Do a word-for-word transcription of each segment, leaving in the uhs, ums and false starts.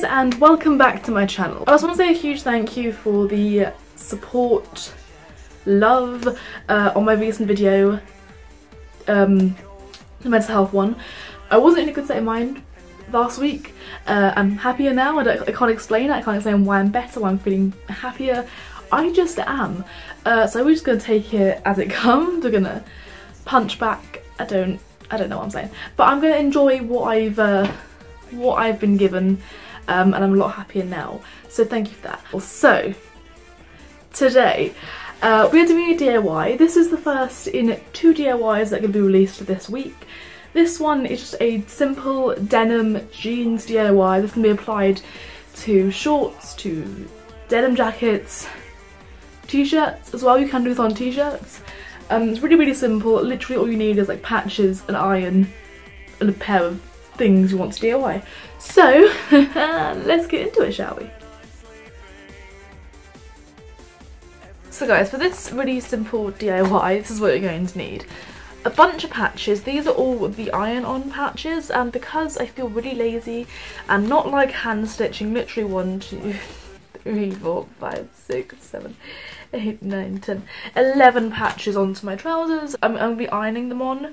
guys, and welcome back to my channel. I just want to say a huge thank you for the support, love uh, on my recent video, um, the mental health one. I wasn't in a good state of mind last week. Uh, I'm happier now. I, don't, I can't explain it. I can't explain why I'm better, why I'm feeling happier. I just am. Uh, so we're just gonna take it as it comes. We're gonna punch back. I don't. I don't know what I'm saying, but I'm gonna enjoy what I've. Uh, what I've been given, um, and I'm a lot happier now, so thank you for that. So today uh, we're doing a D I Y. This is the first in two D I Ys that can be released this week. This one is just a simple denim jeans D I Y. This can be applied to shorts, to denim jackets, t-shirts as well. You can do this on t-shirts. Um, it's really really simple. Literally all you need is like patches, an iron, and a pair of things you want to D I Y. So let's get into it, shall we? So guys, for this really simple D I Y, this is what you're going to need. A bunch of patches. These are all the iron-on patches, and because I feel really lazy and not like hand stitching, literally one, two, three, four, five, six, seven, eight, nine, ten, eleven patches onto my trousers. I'm, I'm going to be ironing them on.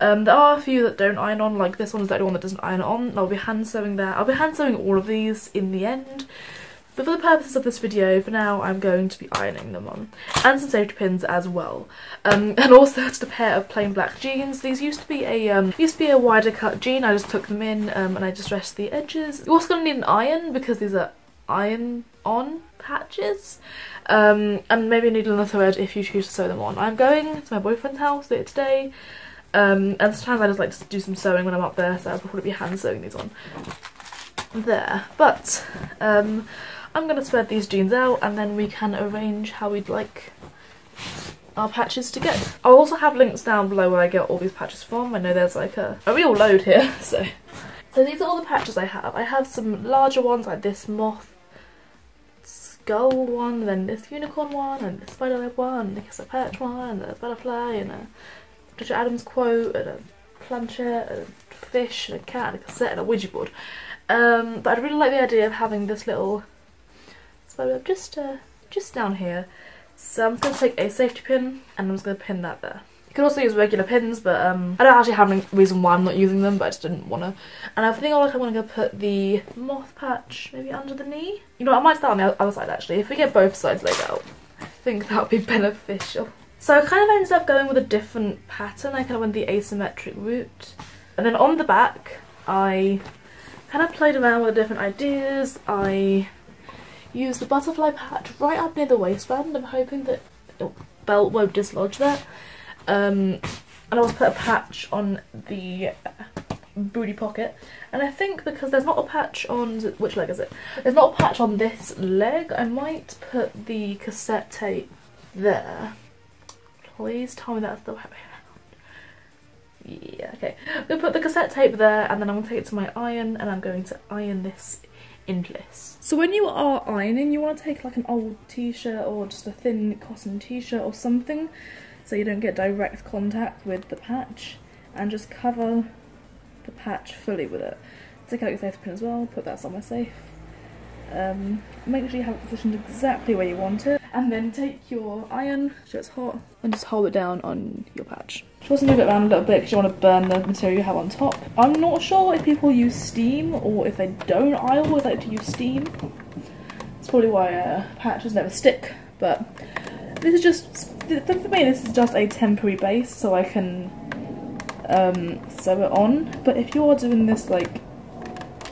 Um, there are a few that don't iron on, like this one is the only one that doesn't iron on, and I'll be hand sewing there. I'll be hand sewing all of these in the end, but for the purposes of this video, for now, I'm going to be ironing them on. And some safety pins as well. Um, and also just a pair of plain black jeans. These used to be a um, used to be a wider cut jean. I just took them in um, and I just dressed the edges. You're also going to need an iron because these are iron on patches, um, and maybe you need another thread if you choose to sew them on. I'm going to my boyfriend's house later today. Um, and sometimes I just like to do some sewing when I'm up there, so I'll probably be hand sewing these on there. But um, I'm going to spread these jeans out and then we can arrange how we'd like our patches to go. I'll also have links down below where I get all these patches from. I know there's like a, a real load here. So so these are all the patches I have. I have some larger ones like this moth skull one, then this unicorn one, and this spiderweb one, and this perch one, and the butterfly, and a Mortician Addams quote, and a planchette, and a fish, and a cat, and a cassette, and a Ouija board. Um, but I really like the idea of having this little spider web just, uh, just down here. So I'm going to take a safety pin and I'm just going to pin that there. You can also use regular pins, but um, I don't actually have any reason why I'm not using them, but I just didn't want to. And I think I like I'm going to go put the moth patch maybe under the knee. You know what, I might start on the other side actually. If we get both sides laid out, I think that would be beneficial. So I kind of ended up going with a different pattern. I kind of went the asymmetric route. And then on the back, I kind of played around with different ideas. I used the butterfly patch right up near the waistband. I'm hoping that the belt won't dislodge that. Um, and I also put a patch on the booty pocket. And I think because there's not a patch on, which leg is it? There's not a patch on this leg, I might put the cassette tape there. Please tell me that's the right way around. Yeah, okay. We'll put the cassette tape there and then I'm going to take it to my iron and I'm going to iron this into this. So when you are ironing, you want to take like an old t-shirt or just a thin cotton t-shirt or something so you don't get direct contact with the patch, and just cover the patch fully with it. Take out your safety pin as well, put that somewhere safe. Um, make sure you have it positioned exactly where you want it, and then take your iron, so it's hot, and just hold it down on your patch. Just also move it around a little bit because you want to burn the material you have on top. I'm not sure if people use steam or if they don't. I always like to use steam. That's probably why uh, patches never stick. But this is just for me. This is just a temporary base, so I can um, sew it on. But if you are doing this like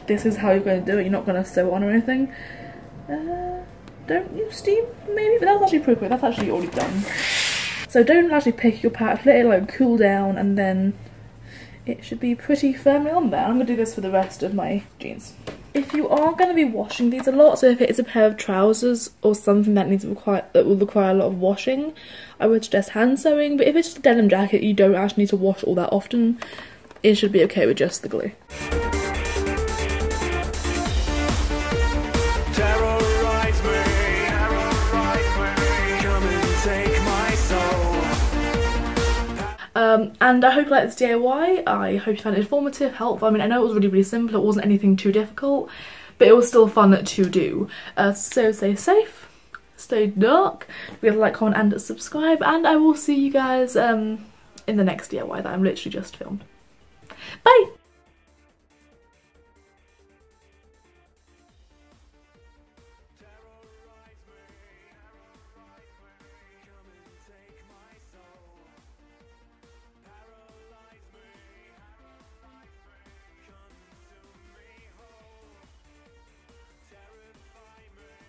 this is how you're going to do it, you're not going to sew it on or anything, uh, don't use steam maybe, but that's actually pretty quick, that's actually already done. So don't actually pick your patch, let it like cool down and then it should be pretty firmly on there. I'm going to do this for the rest of my jeans. If you are going to be washing these a lot, so if it is a pair of trousers or something that needs to require, that will require a lot of washing, I would suggest hand sewing, but if it's just a denim jacket you don't actually need to wash all that often, it should be okay with just the glue. Um, and I hope you like this D I Y. I hope you found it informative, helpful. I mean, I know it was really, really simple. It wasn't anything too difficult. but it was still fun to do. Uh, so stay safe, stay dark. Don't forget to like, comment and subscribe, and I will see you guys um, in the next D I Y that I'm literally just filmed. Bye!